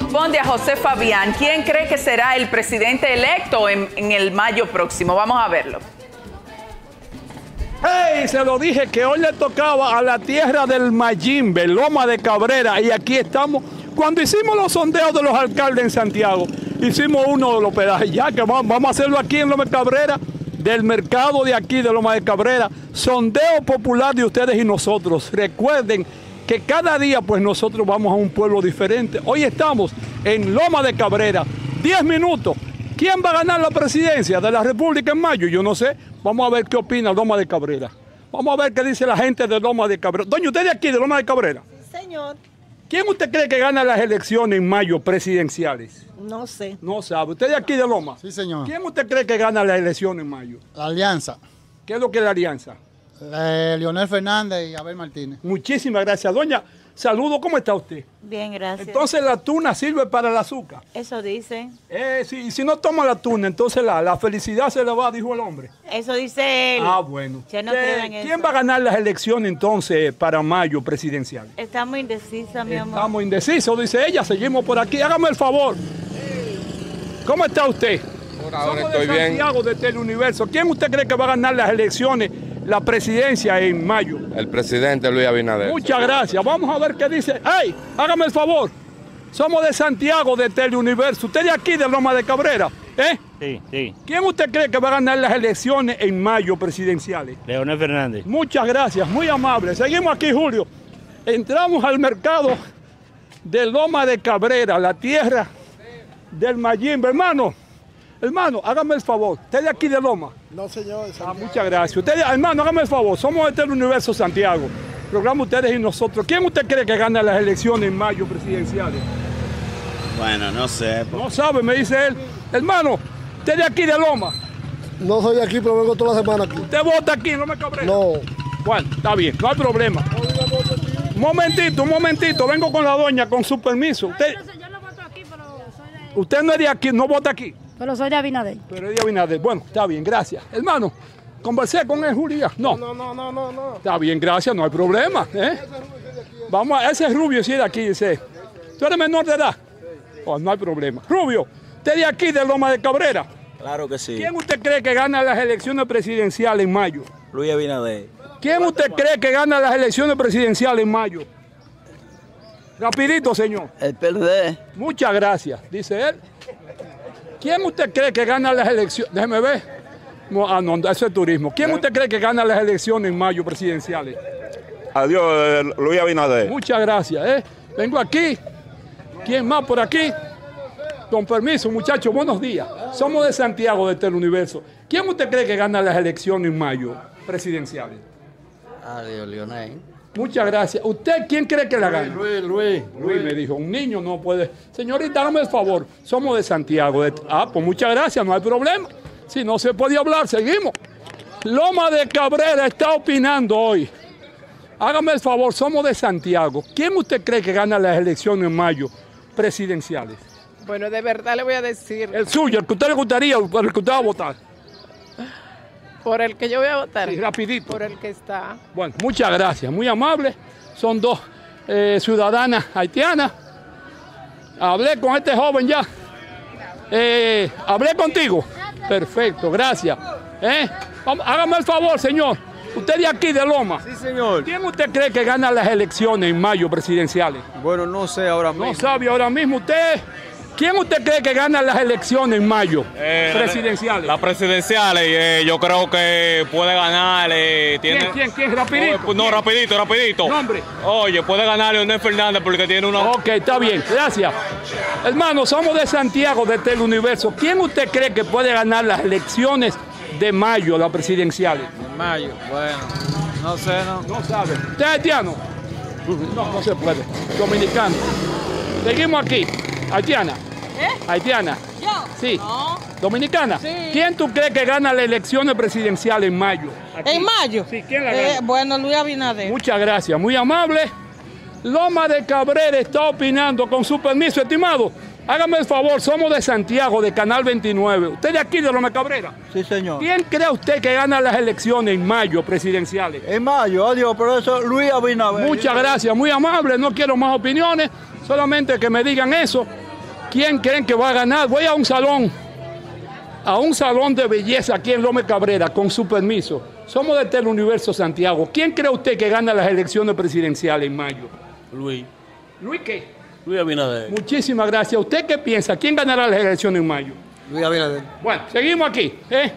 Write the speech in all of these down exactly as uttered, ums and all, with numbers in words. Responde a José Fabián. ¿Quién cree que será el presidente electo en, en el mayo próximo? Vamos a verlo. ¡Hey! Se lo dije que hoy le tocaba a la tierra del Mayimbe, Loma de Cabrera, y aquí estamos. Cuando hicimos los sondeos de los alcaldes en Santiago, hicimos uno de los pedajes, ya que vamos, vamos a hacerlo aquí en Loma de Cabrera, del mercado de aquí de Loma de Cabrera, sondeo popular de Ustedes y Nosotros. Recuerden que cada día pues nosotros vamos a un pueblo diferente. Hoy estamos en Loma de Cabrera, diez minutos. ¿Quién va a ganar la presidencia de la República en mayo? Yo no sé. Vamos a ver qué opina Loma de Cabrera. Vamos a ver qué dice la gente de Loma de Cabrera. Doña, ¿usted de aquí, de Loma de Cabrera? Sí, señor. ¿Quién usted cree que gana las elecciones en mayo presidenciales? No sé. No sabe. ¿Usted de aquí, de Loma? Sí, señor. ¿Quién usted cree que gana las elecciones en mayo? La alianza. ¿Qué es lo que es la alianza? Eh, Leonel Fernández y Abel Martínez. Muchísimas gracias. Doña, saludo, ¿cómo está usted? Bien, gracias. Entonces la tuna sirve para el azúcar. Eso dice. Eh, si, si no toma la tuna, entonces la, la felicidad se la va, dijo el hombre. Eso dice él. Ah, bueno. Yo no creo en eso. ¿Quién va a ganar las elecciones entonces para mayo presidencial? Estamos indecisa, mi amor. Estamos indecisos, dice ella. Seguimos por aquí. Hágame el favor. ¿Cómo está usted? Por ahora Somos estoy de Santiago, bien. de Teleuniverso. ¿Quién usted cree que va a ganar las elecciones, la presidencia en mayo? El presidente Luis Abinader. Muchas gracias. Vamos a ver qué dice. ¡Ay! Hágame el favor. Somos de Santiago, de Teleuniverso. ¿Usted de aquí, de Loma de Cabrera? ¿Eh? Sí, sí. ¿Quién usted cree que va a ganar las elecciones en mayo presidenciales? Leonel Fernández. Muchas gracias. Muy amable. Seguimos aquí, Julio. Entramos al mercado de Loma de Cabrera, la tierra del Mayimbe. Hermano. Hermano, hágame el favor. ¿Usted de aquí, de Loma? No, señor. Ah, muchas gracias. Usted, hermano, hágame el favor. Somos de Teleuniverso Santiago. Programa Ustedes y Nosotros. ¿Quién usted cree que gana las elecciones en mayo presidenciales? Bueno, no sé. Porque... No sabe, me dice él. Hermano, ¿usted de aquí, de Loma? No soy de aquí, pero vengo toda la semana aquí. ¿Usted vota aquí, no me cabré? No. Bueno, está bien, no hay problema. Un momentito, un momentito. Vengo con la doña, con su permiso. Usted... No, yo no voto aquí, pero soy de... ¿Usted no es de aquí, no vota aquí? Pero soy de Abinader. Pero es de Abinader. Bueno, está bien, gracias. Hermano, conversé con el Julián. No. No, no, no, no, no. Está bien, gracias, no hay problema. ¿eh? Vamos a, ese es Rubio, sí, de aquí, dice. ¿Tú eres menor de edad? Oh, no hay problema. Rubio, ¿usted de aquí, de Loma de Cabrera? Claro que sí. ¿Quién usted cree que gana las elecciones presidenciales en mayo? Luis Abinader. ¿Quién usted cree que gana las elecciones presidenciales en mayo? Rapidito, señor. El P L D. Muchas gracias, dice él. ¿Quién usted cree que gana las elecciones? Déjeme ver. No, ah, no, eso es turismo. ¿Quién usted cree que gana las elecciones en mayo presidenciales? Adiós, eh, Luis Abinader. Muchas gracias. ¿eh? Vengo aquí. ¿Quién más por aquí? Con permiso, muchachos, buenos días. Somos de Santiago, de Teleuniverso. ¿Quién usted cree que gana las elecciones en mayo presidenciales? Adiós, Leonel. Muchas gracias. ¿Usted quién cree que la gana? Luis, Luis, Luis. Luis me dijo, un niño no puede. Señorita, hágame el favor. Somos de Santiago. De... Ah, pues muchas gracias, no hay problema. Si no se puede hablar, seguimos. Loma de Cabrera está opinando hoy. Hágame el favor, somos de Santiago. ¿Quién usted cree que gana las elecciones en mayo presidenciales? Bueno, de verdad le voy a decir. El suyo, el que usted le gustaría, el que usted va a votar. Por el que yo voy a votar. Sí, rapidito. Por el que está. Bueno, muchas gracias, muy amable. Son dos eh, ciudadanas haitianas. Hablé con este joven ya. Eh, hablé contigo. Perfecto, gracias. ¿Eh? Vamos, hágame el favor, señor. Usted de aquí, de Loma. Sí, señor. ¿Quién usted cree que gana las elecciones en mayo presidenciales? Bueno, no sé ahora mismo. No sabe ahora mismo usted. ¿Quién usted cree que gana las elecciones en mayo eh, presidenciales? Las la presidenciales, eh, yo creo que puede ganar. Eh, tiene... ¿Quién, quién, quién? ¿Rapidito? Oh, no, ¿Quién? rapidito, rapidito. ¿Nombre? Oye, puede ganar Leonel Fernández porque tiene una... Ok, está bien, gracias. Hermano, somos de Santiago, de Teleuniverso. ¿Quién usted cree que puede ganar las elecciones de mayo, las presidenciales? De mayo, bueno, no sé, no. No sabe. ¿Usted es haitiano? No, no se puede. Dominicano. Seguimos aquí. Haitiana. ¿Eh? Haitiana. ¿Yo? Sí. No. ¿Dominicana? Sí. ¿Quién tú crees que gana las elecciones presidenciales en mayo? Aquí. ¿En mayo? Sí, ¿quién la gana? Eh, bueno, Luis Abinader. Muchas gracias, muy amable. Loma de Cabrera está opinando, con su permiso, estimado. Hágame el favor, somos de Santiago, de Canal veintinueve. ¿Usted de aquí, de Loma de Cabrera? Sí, señor. ¿Quién cree usted que gana las elecciones en mayo presidenciales? En mayo, adiós, pero eso es Luis Abinader. Muchas gracias, muy amable, no quiero más opiniones, solamente que me digan eso. ¿Quién creen que va a ganar? Voy a un salón, a un salón de belleza aquí en Loma de Cabrera, con su permiso. Somos de Teleuniverso Santiago. ¿Quién cree usted que gana las elecciones presidenciales en mayo? Luis. ¿Luis qué? Luis Abinader. Muchísimas gracias. ¿Usted qué piensa? ¿Quién ganará las elecciones en mayo? Luis Abinader. Bueno, seguimos aquí. ¿eh?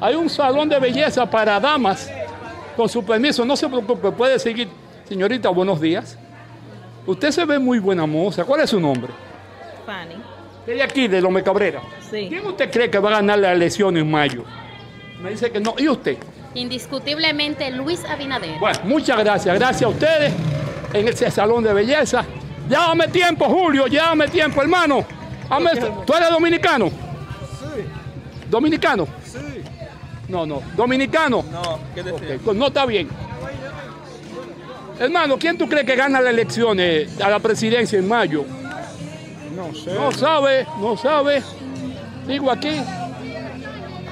Hay un salón de belleza para damas. Con su permiso, no se preocupe, puede seguir. Señorita, buenos días. Usted se ve muy buena moza. ¿Cuál es su nombre? Fanny. ¿De aquí, de Loma de Cabrera? Sí. ¿Quién usted cree que va a ganar las elecciones en mayo? Me dice que no. ¿Y usted? Indiscutiblemente Luis Abinader. Bueno, muchas gracias. Gracias a ustedes en ese salón de belleza. Llévame tiempo, Julio, llévame tiempo, hermano. ¿Tú eres dominicano? Sí. ¿Dominicano? Sí. No, no. ¿Dominicano? No, ¿qué decir? Okay. No está bien. Hermano, ¿quién tú crees que gana las elecciones a la presidencia en mayo? No sé. No sabe, no sabe. Digo aquí.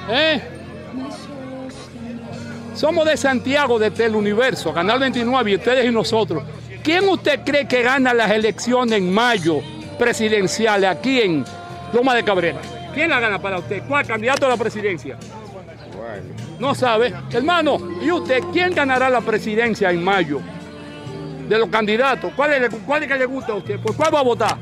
¿Eh? Somos de Santiago, de Teleuniverso, Canal veintinueve, y ustedes y nosotros. ¿Quién usted cree que gana las elecciones en mayo presidenciales aquí en Loma de Cabrera? ¿Quién la gana para usted? ¿Cuál candidato a la presidencia? Bueno. No sabe. Hermano, ¿y usted quién ganará la presidencia en mayo? De los candidatos, ¿cuál es, cuál es que le gusta a usted? ¿Por cuál va a votar?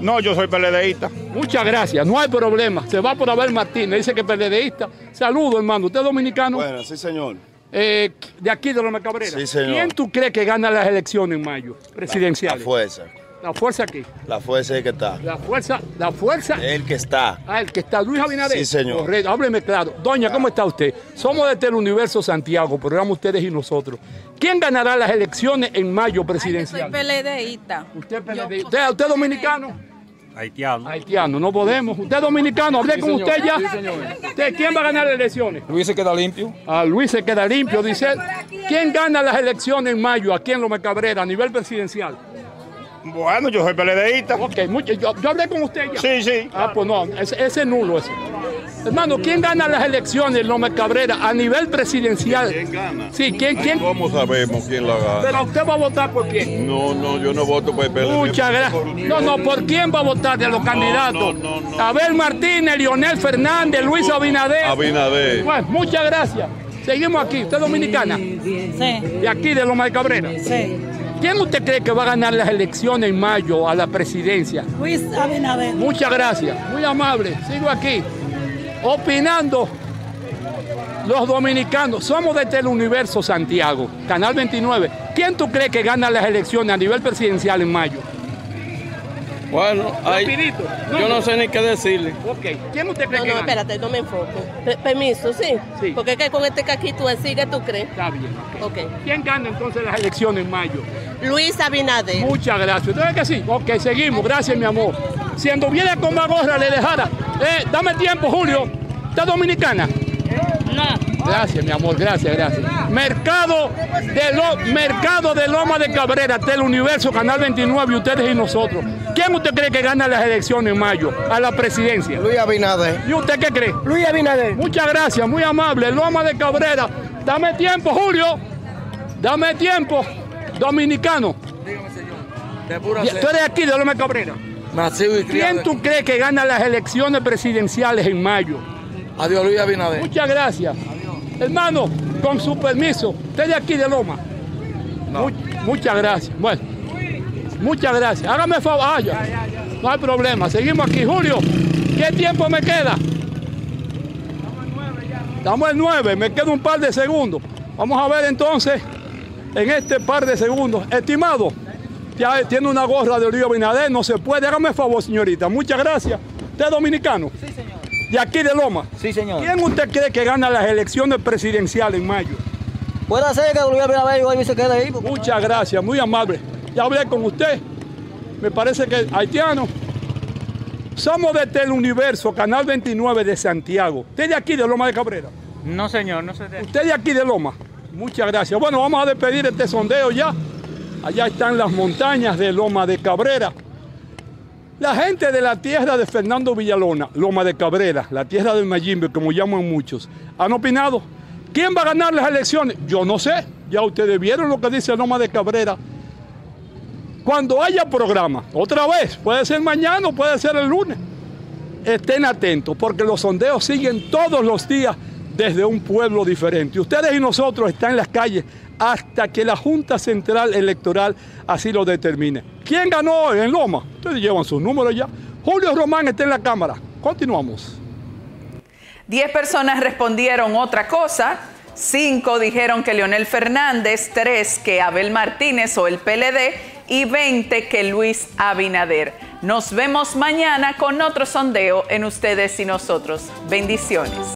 No, yo soy peledeísta. Muchas gracias, no hay problema. Se va por Abel Martínez, dice que es peledeísta. Saludos, hermano. ¿Usted es dominicano? Bueno, sí, señor. Eh, de aquí de Loma Cabrera. Sí, señor. ¿Quién tú crees que gana las elecciones en mayo presidenciales? La, la fuerza. ¿La fuerza aquí? La fuerza es el que está. La fuerza, la fuerza. El que está. Ah, el que está. Luis Abinader. Sí, señor. Correcto, hábleme claro. Doña, claro. ¿Cómo está usted? Somos de Teleuniverso Santiago, programa Ustedes y Nosotros. ¿Quién ganará las elecciones en mayo presidenciales? Ay, yo soy peledeísta. ¿Usted es peledeísta? ¿Usted, usted es dominicano? Haitiano. Haitiano, no podemos. Usted es dominicano, hablé sí, con señor. Usted ya. Sí, señor. ¿Usted, ¿Quién va a ganar las elecciones? Luis se queda limpio. Ah, Luis se queda limpio, dice. ¿Quién gana las elecciones en mayo aquí en Loma de Cabrera a nivel presidencial? Bueno, yo soy peledeísta. Ok, mucho, yo, yo hablé con usted ya. Sí, sí. Ah, pues no, ese es nulo ese. Hermano, ¿quién gana las elecciones en Loma de Cabrera a nivel presidencial? ¿Quién gana? Sí, ¿quién? Ay, ¿quién? ¿Cómo sabemos quién la gana? Pero usted va a votar por quién. No, no, yo no voto por el P L D. Muchas gracias. No, no, ¿por quién va a votar de los no, candidatos? No, no, no. Abel Martínez, Leonel Fernández, Luis Abinader. Abinader. Bueno, muchas gracias. Seguimos aquí. ¿Usted es dominicana? Sí. ¿De aquí, de Loma de Cabrera? Sí. ¿Quién usted cree que va a ganar las elecciones en mayo a la presidencia? Luis Abinader. Muchas gracias. Muy amable. Sigo aquí. Opinando los dominicanos, somos de Teleuniverso Santiago, Canal veintinueve. ¿Quién tú crees que gana las elecciones a nivel presidencial en mayo? Bueno, hay, no, yo no sé ni qué decirle. Okay. ¿Quién usted cree no, que no, gana? Espérate, no me enfoco. P permiso, ¿sí? Sí. Porque que con este caquito así que tú crees. Está bien. Okay. Okay. ¿Quién gana entonces las elecciones en mayo? Luis Abinader. Muchas gracias. ¿Entonces que sí? Ok, seguimos. Gracias, mi amor. Si anduviera con Magorra, le dejara. Eh, dame tiempo, Julio. ¿Estás dominicana? No. Gracias, mi amor. Gracias, gracias. Mercado de, lo, mercado de Loma de Cabrera, Teleuniverso, Canal veintinueve, Ustedes y Nosotros. ¿Quién usted cree que gana las elecciones en mayo a la presidencia? Luis Abinader. ¿Y usted qué cree? Luis Abinader. Muchas gracias, muy amable. Loma de Cabrera. Dame tiempo, Julio. Dame tiempo. Dominicano. Dígame, señor. ¿Tú eres aquí de Loma de Cabrera? ¿Quién tú crees que gana las elecciones presidenciales en mayo? Adiós, Luis Abinader. Muchas gracias. Adiós. Hermano, con su permiso, usted de aquí de Loma. No. Much, muchas gracias. Bueno, muchas gracias. Hágame favor. Ah, ya. Ya, ya, ya. No hay problema. Seguimos aquí. Julio, ¿qué tiempo me queda? Estamos en nueve, me queda un par de segundos. Vamos a ver entonces, en este par de segundos. Estimado. Ya tiene una gorra de Olivio Binader, no se puede. Hágame favor, señorita. Muchas gracias. ¿Usted es dominicano? Sí, señor. ¿De aquí de Loma? Sí, señor. ¿Quién usted cree que gana las elecciones presidenciales en mayo? Puede ser que Olivio Binader hoy se quede ahí. Muchas gracias, muy amable. Ya hablé con usted. Me parece que es haitiano. Somos de Teleuniverso, Canal veintinueve de Santiago. ¿Usted de aquí de Loma de Cabrera? No, señor, no sé. De... ¿Usted de aquí de Loma? Muchas gracias. Bueno, vamos a despedir este sondeo ya. Allá están las montañas de Loma de Cabrera. La gente de la tierra de Fernando Villalona, Loma de Cabrera, la tierra del Mayimbe, como llaman muchos, han opinado. ¿Quién va a ganar las elecciones? Yo no sé. Ya ustedes vieron lo que dice Loma de Cabrera. Cuando haya programa, otra vez, puede ser mañana o puede ser el lunes, estén atentos, porque los sondeos siguen todos los días desde un pueblo diferente. Ustedes y nosotros están en las calles hasta que la Junta Central Electoral así lo determine. ¿Quién ganó en Loma? Ustedes llevan sus números ya. Julio Román está en la cámara. Continuamos. Diez personas respondieron otra cosa. Cinco dijeron que Leonel Fernández, tres que Abel Martínez o el P L D y veinte que Luis Abinader. Nos vemos mañana con otro sondeo en Ustedes y Nosotros. Bendiciones.